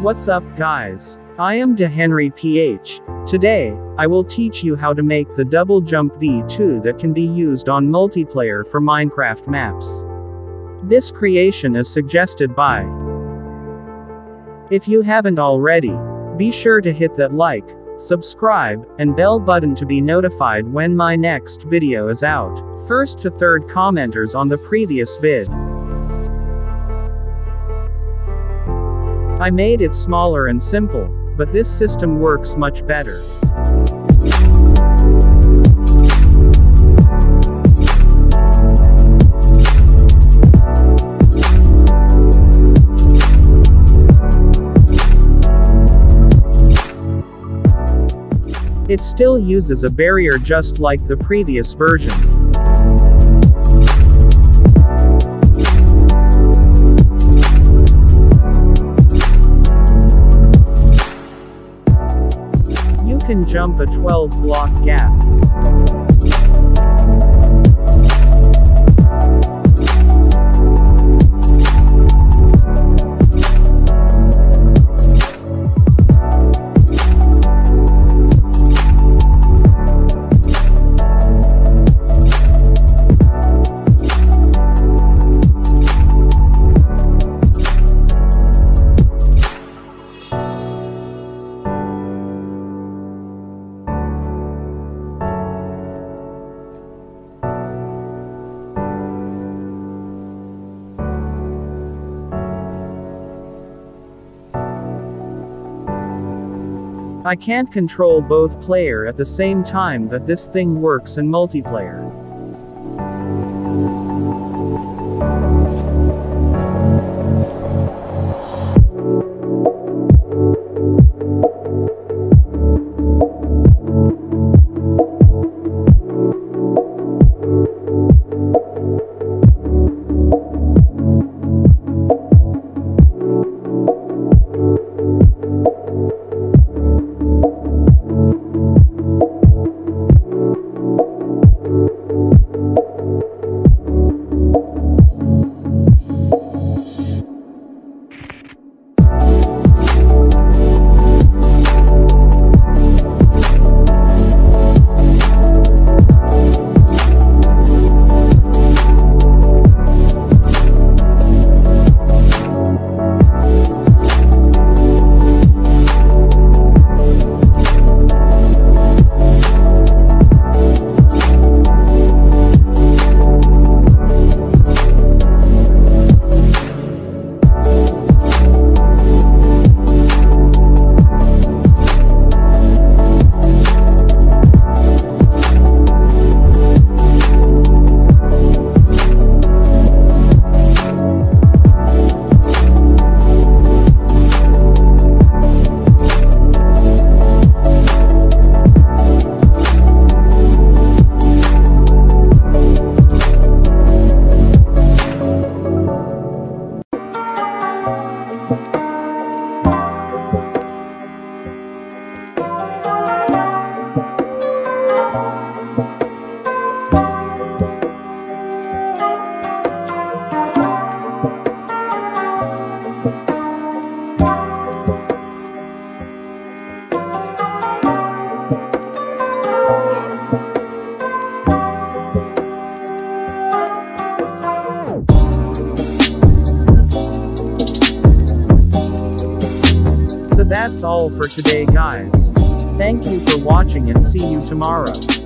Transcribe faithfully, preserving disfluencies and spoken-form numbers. What's up guys? I am DeHenryPH. Today, I will teach you how to make the Double Jump V two that can be used on multiplayer for Minecraft maps. This creation is suggested by. If you haven't already, be sure to hit that like, subscribe, and bell button to be notified when my next video is out. First to third commenters on the previous vid. I made it smaller and simple, but this system works much better. It still uses a barrier just like the previous version. You can jump a twelve block gap. I can't control both player at the same time, but this thing works in multiplayer. That's all for today guys. Thank you for watching and see you tomorrow.